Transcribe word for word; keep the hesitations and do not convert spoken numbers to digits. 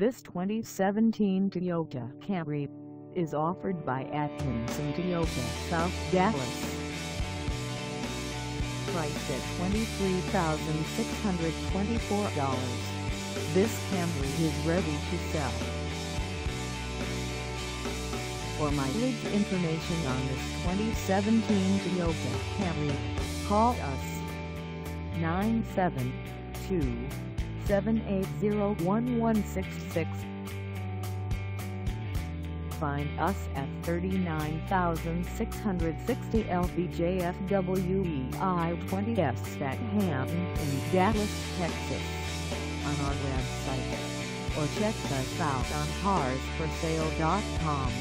This twenty seventeen Toyota Camry is offered by Atkinson Toyota South Dallas. Priced at twenty-three thousand six hundred twenty-four dollars, this Camry is ready to sell. For mileage information on this twenty seventeen Toyota Camry, call us nine seven two, seven eight zero, one one six six. Find us at thirty-nine thousand six hundred sixty L B J F W E I twenty S Statham in Dallas, Texas, on our website, or check us out on Cars For Sale dot com.